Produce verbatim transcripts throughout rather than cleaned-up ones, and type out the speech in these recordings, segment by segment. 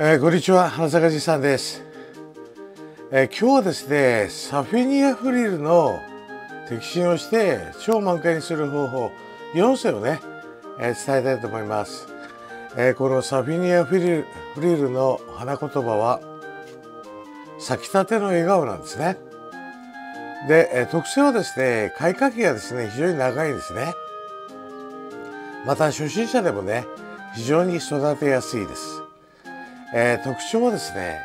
えー、こんにちは、花坂じいさんです、えー、今日はですねサフィニアフリルの摘心をして超満開にする方法よんせんをね、えー、伝えたいと思います、えー、このサフィニアフリル、フリルの花言葉は咲きたての笑顔なんですね。で、えー、特性はですね開花期がですね非常に長いんですね。また初心者でもね非常に育てやすいです。えー、特徴はですね、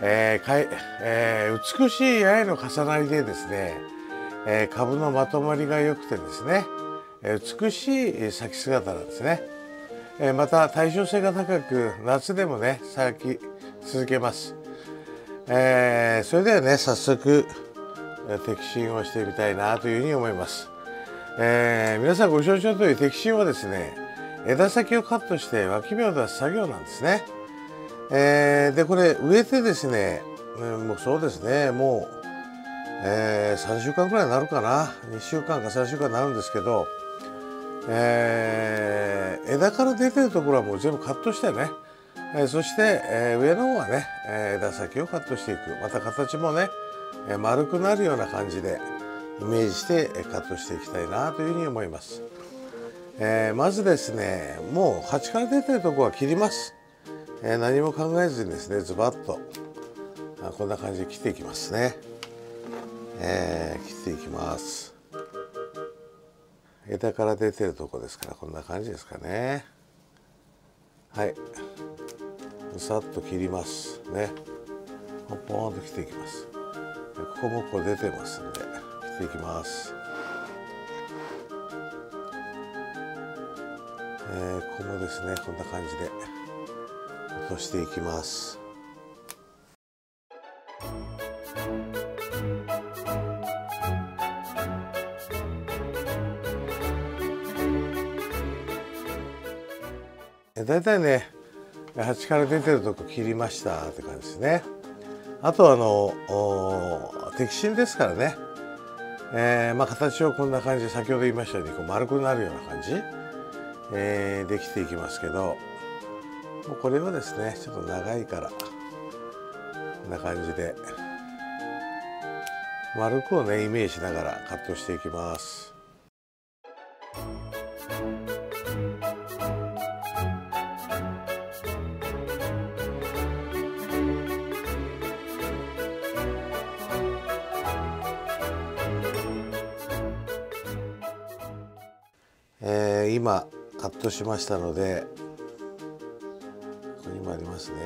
えーかいえー、美しい八重の重なりでですね、えー、株のまとまりが良くてですね、えー、美しい咲き姿なんですね。えー、また耐暑性が高く夏でもね咲き続けます。えー、それではね早速摘心をしてみたいなというふうに思います。えー、皆さんご承知の通り摘心はですね枝先をカットして脇芽を出す作業なんですね。えー、でこれ植えてですね、うん、もうそうですねもう、えー、さんしゅうかんくらいになるかなにしゅうかんかさんしゅうかんになるんですけど、えー、枝から出てるところはもう全部カットしてね、えー、そして、えー、上の方はね、えー、枝先をカットしていくまた形もね、えー、丸くなるような感じでイメージしてカットしていきたいなというふうに思います。えー、まずですねもう鉢から出てるところは切ります。えー、何も考えずにですねズバッとあこんな感じで切っていきますね、えー、切っていきます。枝から出てるとこですからこんな感じですかね。はいさっと切りますね。ポンポンと切っていきます。ここもこう出てますんで切っていきます。えー、ここもですねこんな感じで落としていきます。だいたいね、鉢から出てるとこ切りましたって感じですね。あとあの摘心ですからね、えー、まあ形をこんな感じで先ほど言いましたようにこう丸くなるような感じ、えー、できていきますけど。もうこれはですねちょっと長いからこんな感じで丸くをねイメージしながらカットしていきます。えー、今カットしましたのでありますね。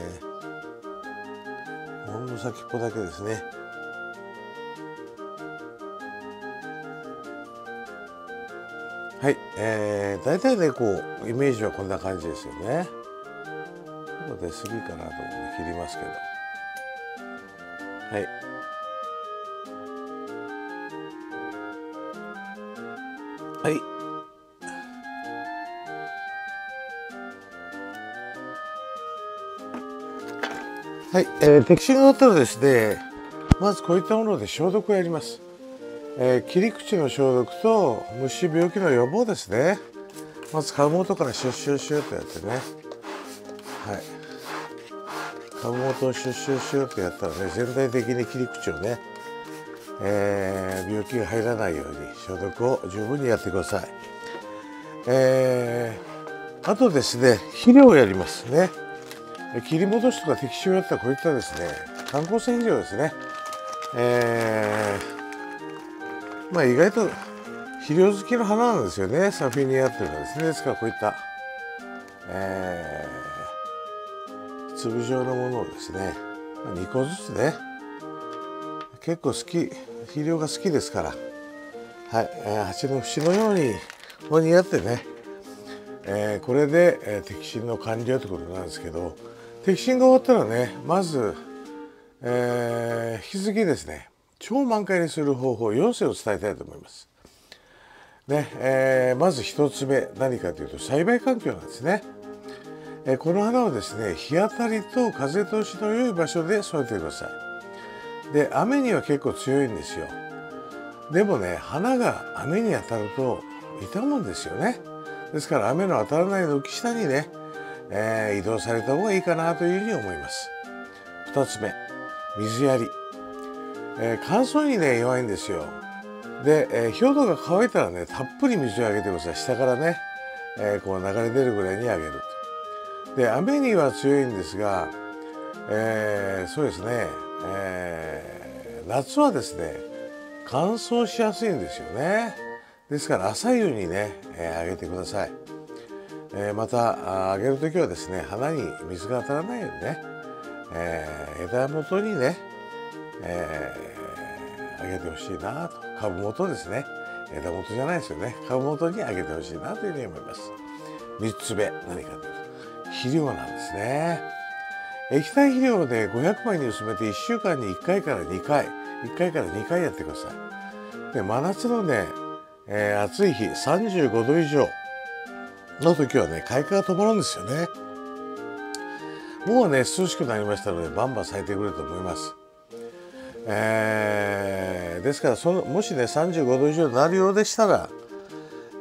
ほんの先っぽだけですね。はい、えー、大体ねこうイメージはこんな感じですよね。ちょっと出過ぎかなと思って切りますけど、はい。はい。はい、えー、摘心が終わったらですねまずこういったもので消毒をやります、えー、切り口の消毒と虫病気の予防ですね。まず株元からシュッシュッシュッとやってね、はい、株元をシュッシュッシュッとやったらね全体的に切り口をね、えー、病気が入らないように消毒を十分にやってください。えー、あとですね肥料をやりますね。切り戻しとか摘心をやったらこういったですね観光線肥料ですね、えー、まあ意外と肥料好きの花なんですよねサフィニアっていうのはですね。ですからこういった、えー、粒状のものをですねにこずつね結構好き肥料が好きですから、はい、えー、鉢の節のようにここにやってね、えー、これで、えー、摘心の完了ということなんですけど、摘心が終わったらねまず、えー、引き続きですね超満開にする方法よんせんを伝えたいと思います、ねえー、まずひとつめ何かというと栽培環境なんですね。えー、この花はですね日当たりと風通しの良い場所で育ててください。で雨には結構強いんですよ。でもね花が雨に当たると傷むんですよね。ですから雨の当たらない軒下にね、えー、移動された方がいいかなというふうに思います。ふたつめ、水やり、えー、乾燥にね弱いんですよ。で、えー、表土が乾いたらねたっぷり水をあげてください。下からね、えー、こう流れ出るぐらいにあげると。で、雨には強いんですが、えー、そうですね、えー、夏はですね乾燥しやすいんですよね。ですから朝夕にね、えー、あげてください。えー、またあげる時はですね花に水が当たらないようにね、えー、枝元にね、えー、あげてほしいなと。株元ですね、枝元じゃないですよね、株元にあげてほしいなというふうに思います。みっつめ、何かというと肥料なんですね。液体肥料でごひゃくまいに薄めていっしゅうかんにいっかいからにかい、いっかいからにかいやってください。で、真夏のね、えー、暑い日さんじゅうごど以上の時はね開花が止まるんですよね。もうね涼しくなりましたのでバンバン咲いてくれると思います。えー、ですからそのもしねさんじゅうごど以上になるようでしたら、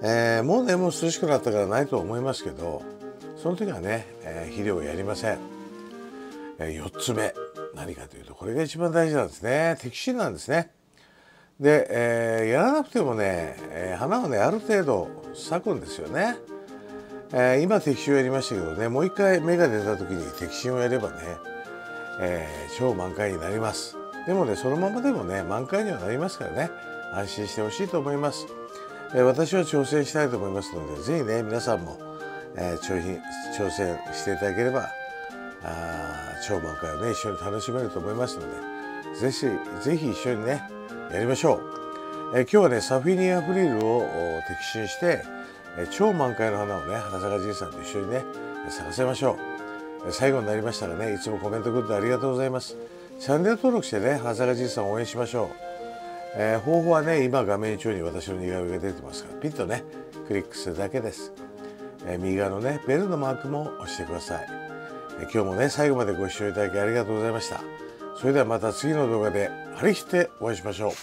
えー、もうねもう涼しくなったからないと思いますけど、その時はね、えー、肥料をやりません。えー、よっつめ、何かというとこれが一番大事なんですね。適心なんですね。で、えー、やらなくてもね、えー、花をねある程度咲くんですよね。えー、今適心をやりましたけどね、もう一回芽が出た時に適心をやればね、えー、超満開になります。でもねそのままでもね満開にはなりますからね、安心してほしいと思います。えー、私は挑戦したいと思いますので、是非ね皆さんも、えー、挑品挑戦していただければあ超満開をね一緒に楽しめると思いますので、是非是非一緒にねやりましょう。えー、今日はねサフィニアフリルを摘心して、えー、超満開の花をね花咲かじいさんと一緒にね咲かせましょう。えー、最後になりましたらねいつもコメントくれてありがとうございます。チャンネル登録してね花咲かじいさんを応援しましょう。えー、方法はね今画面中に私の似顔絵が出てますから、ピッとねクリックするだけです。えー、右側のねベルのマークも押してください。えー、今日もね最後までご視聴いただきありがとうございました。それではまた次の動画で張り切ってお会いしましょう。